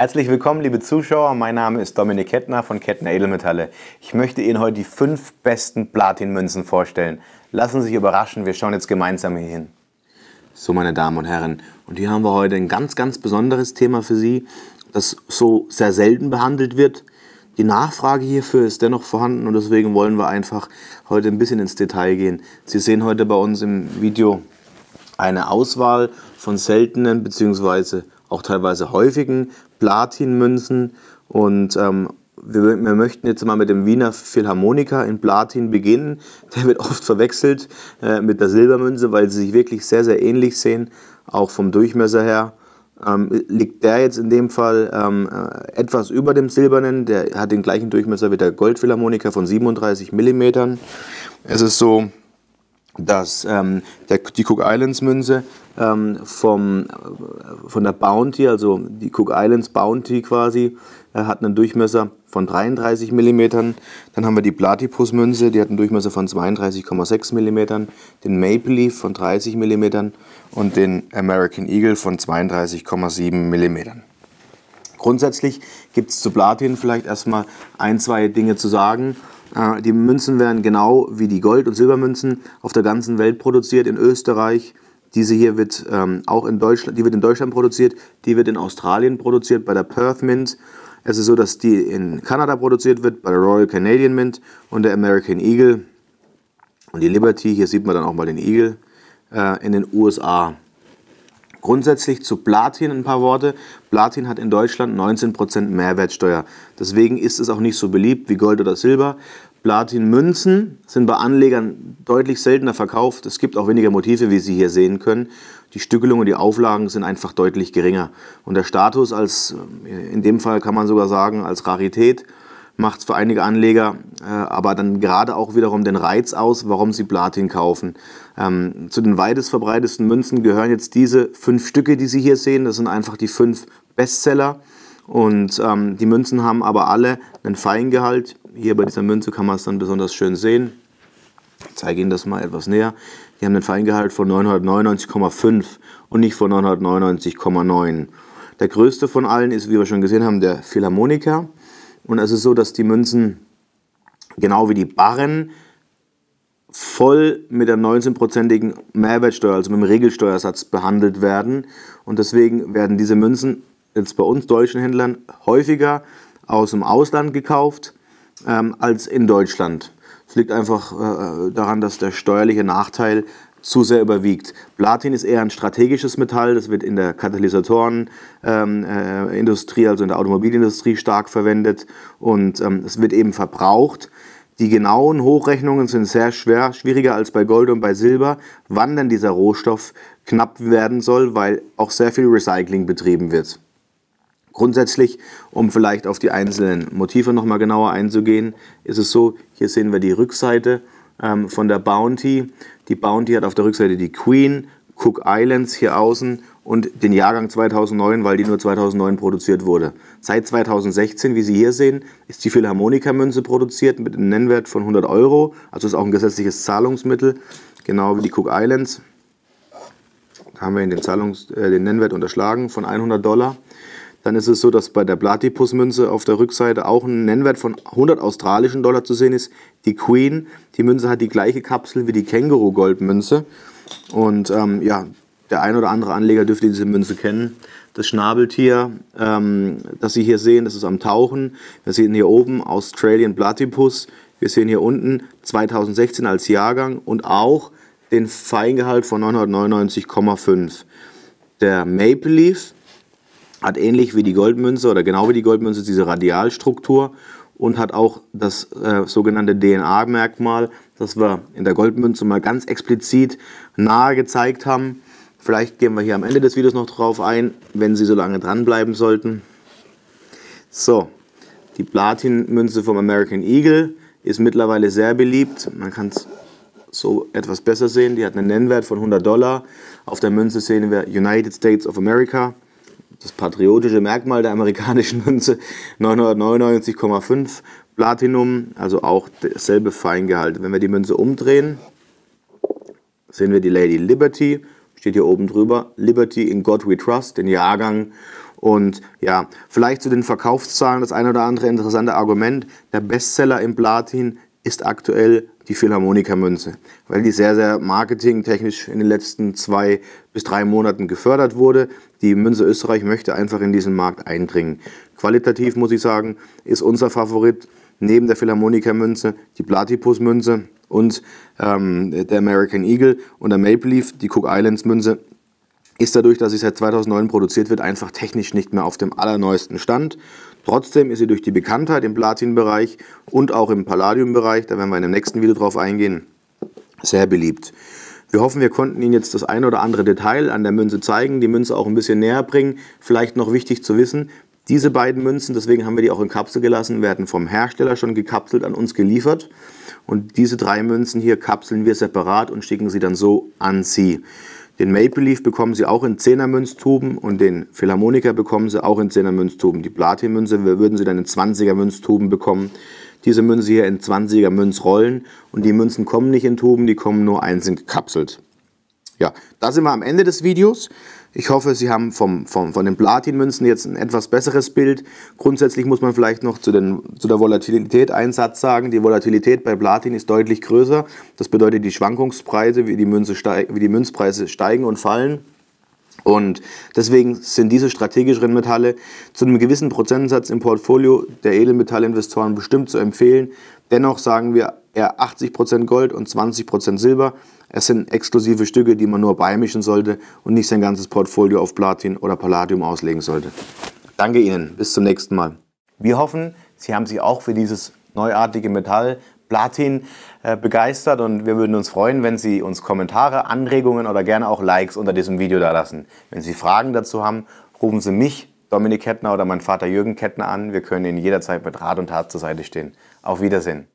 Herzlich willkommen, liebe Zuschauer. Mein Name ist Dominik Kettner von Kettner Edelmetalle. Ich möchte Ihnen heute die 5 besten Platinmünzen vorstellen. Lassen Sie sich überraschen, wir schauen jetzt gemeinsam hier hin. So, meine Damen und Herren, und hier haben wir heute ein ganz, ganz besonderes Thema für Sie, das so sehr selten behandelt wird. Die Nachfrage hierfür ist dennoch vorhanden und deswegen wollen wir einfach heute ein bisschen ins Detail gehen. Sie sehen heute bei uns im Video eine Auswahl von seltenen bzw. auch teilweise häufigen Platinmünzen und wir möchten jetzt mal mit dem Wiener Philharmoniker in Platin beginnen. Der wird oft verwechselt mit der Silbermünze, weil sie sich wirklich sehr, sehr ähnlich sehen, auch vom Durchmesser her. Liegt der jetzt in dem Fall etwas über dem silbernen, der hat den gleichen Durchmesser wie der Goldphilharmoniker von 37 mm. Es ist so, dass die Cook Islands Münze von der Bounty, also die Cook Islands Bounty quasi, hat einen Durchmesser von 33 mm. Dann haben wir die Platypus Münze, die hat einen Durchmesser von 32,6 mm, den Maple Leaf von 30 mm und den American Eagle von 32,7 mm. Grundsätzlich gibt es zu Platin vielleicht erstmal ein, zwei Dinge zu sagen. Die Münzen werden genau wie die Gold- und Silbermünzen auf der ganzen Welt produziert, in Österreich. Diese hier wird auch in Deutschland, die wird in Deutschland produziert, die wird in Australien produziert, bei der Perth Mint. Es ist so, dass die in Kanada produziert wird, bei der Royal Canadian Mint und der American Eagle und die Liberty, hier sieht man dann auch mal den Eagle, in den USA. Grundsätzlich zu Platin ein paar Worte. Platin hat in Deutschland 19% Mehrwertsteuer. Deswegen ist es auch nicht so beliebt wie Gold oder Silber. Platinmünzen sind bei Anlegern deutlich seltener verkauft. Es gibt auch weniger Motive, wie Sie hier sehen können. Die Stückelung und die Auflagen sind einfach deutlich geringer. Und der Status als, in dem Fall kann man sogar sagen, als Rarität, macht es für einige Anleger aber dann gerade auch wiederum den Reiz aus, warum sie Platin kaufen. Zu den weitest verbreitetsten Münzen gehören jetzt diese 5 Stücke, die Sie hier sehen. Das sind einfach die 5 Bestseller. Und die Münzen haben aber alle einen Feingehalt. Hier bei dieser Münze kann man es dann besonders schön sehen. Ich zeige Ihnen das mal etwas näher. Die haben einen Feingehalt von 999,5 und nicht von 999,9. Der größte von allen ist, wie wir schon gesehen haben, der Philharmoniker. Und es ist so, dass die Münzen, genau wie die Barren, voll mit der 19%igen Mehrwertsteuer, also mit dem Regelsteuersatz behandelt werden. Und deswegen werden diese Münzen jetzt bei uns deutschen Händlern häufiger aus dem Ausland gekauft als in Deutschland. Das liegt einfach daran, dass der steuerliche Nachteil zu sehr überwiegt. Platin ist eher ein strategisches Metall, das wird in der Katalysatorenindustrie, also in der Automobilindustrie stark verwendet und es wird eben verbraucht. Die genauen Hochrechnungen sind sehr schwer, schwieriger als bei Gold und bei Silber, wann denn dieser Rohstoff knapp werden soll, weil auch sehr viel Recycling betrieben wird. Grundsätzlich, um vielleicht auf die einzelnen Motive nochmal genauer einzugehen, ist es so, hier sehen wir die Rückseite von der Bounty. Die Bounty hat auf der Rückseite die Queen, Cook Islands hier außen und den Jahrgang 2009, weil die nur 2009 produziert wurde. Seit 2016, wie Sie hier sehen, ist die Philharmoniker-Münze produziert mit einem Nennwert von 100 Euro. Also ist auch ein gesetzliches Zahlungsmittel, genau wie die Cook Islands. Da haben wir den Nennwert unterschlagen von 100 Dollar. Dann ist es so, dass bei der Platypus-Münze auf der Rückseite auch ein Nennwert von 100 australischen Dollar zu sehen ist. Die Queen, die Münze hat die gleiche Kapsel wie die Känguru-Goldmünze. Und ja, der ein oder andere Anleger dürfte diese Münze kennen. Das Schnabeltier, das Sie hier sehen, das ist am Tauchen. Wir sehen hier oben Australian Platypus. Wir sehen hier unten 2016 als Jahrgang und auch den Feingehalt von 999,5. Der Maple Leaf hat ähnlich wie die Goldmünze oder genau wie die Goldmünze diese Radialstruktur und hat auch das sogenannte DNA-Merkmal, das wir in der Goldmünze mal ganz explizit nahe gezeigt haben. Vielleicht gehen wir hier am Ende des Videos noch drauf ein, wenn Sie so lange dranbleiben sollten. So, die Platinmünze vom American Eagle ist mittlerweile sehr beliebt. Man kann es so etwas besser sehen. Die hat einen Nennwert von 100 Dollar. Auf der Münze sehen wir United States of America. Das patriotische Merkmal der amerikanischen Münze, 999,5 Platinum, also auch dasselbe Feingehalt. Wenn wir die Münze umdrehen, sehen wir die Lady Liberty, steht hier oben drüber, Liberty in God We Trust, den Jahrgang Und ja, vielleicht zu den Verkaufszahlen das ein oder andere interessante Argument. Der Bestseller im Platin ist aktuell die Philharmoniker-Münze, weil die sehr, sehr marketingtechnisch in den letzten 2 bis 3 Monaten gefördert wurde. Die Münze Österreich möchte einfach in diesen Markt eindringen. Qualitativ muss ich sagen, ist unser Favorit neben der Philharmoniker-Münze die Platypus-Münze und der American Eagle und der Maple Leaf, die Cook Islands-Münze. Ist dadurch, dass sie seit 2009 produziert wird, einfach technisch nicht mehr auf dem allerneuesten Stand. Trotzdem ist sie durch die Bekanntheit im Platin-Bereich und auch im Palladium-Bereich, da werden wir in dem nächsten Video drauf eingehen, sehr beliebt. Wir hoffen, wir konnten Ihnen jetzt das ein oder andere Detail an der Münze zeigen, die Münze auch ein bisschen näher bringen. Vielleicht noch wichtig zu wissen, diese beiden Münzen, deswegen haben wir die auch in Kapsel gelassen, werden vom Hersteller schon gekapselt an uns geliefert. Und diese 3 Münzen hier kapseln wir separat und schicken sie dann so an Sie. Den Maple Leaf bekommen Sie auch in 10er Münztuben und den Philharmoniker bekommen Sie auch in 10er Münztuben. Die Platin-Münze würden Sie dann in 20er Münztuben bekommen. Diese Münze hier in 20er Münzrollen. Und die Münzen kommen nicht in Tuben, die kommen nur einzeln gekapselt. Ja, da sind wir am Ende des Videos. Ich hoffe, Sie haben von den Platin-Münzen jetzt ein etwas besseres Bild. Grundsätzlich muss man vielleicht noch zu der Volatilität einen Satz sagen. Die Volatilität bei Platin ist deutlich größer. Das bedeutet, die Schwankungspreise, wie die Münzpreise steigen und fallen. Und deswegen sind diese strategischen Metalle zu einem gewissen Prozentsatz im Portfolio der Edelmetallinvestoren bestimmt zu empfehlen. Dennoch sagen wir eher 80% Gold und 20% Silber. Es sind exklusive Stücke, die man nur beimischen sollte und nicht sein ganzes Portfolio auf Platin oder Palladium auslegen sollte. Danke Ihnen, bis zum nächsten Mal. Wir hoffen, Sie haben sich auch für dieses neuartige Metall Platin begeistert und wir würden uns freuen, wenn Sie uns Kommentare, Anregungen oder gerne auch Likes unter diesem Video da lassen. Wenn Sie Fragen dazu haben, rufen Sie mich, Dominik Kettner oder meinen Vater Jürgen Kettner an. Wir können Ihnen jederzeit mit Rat und Tat zur Seite stehen. Auf Wiedersehen.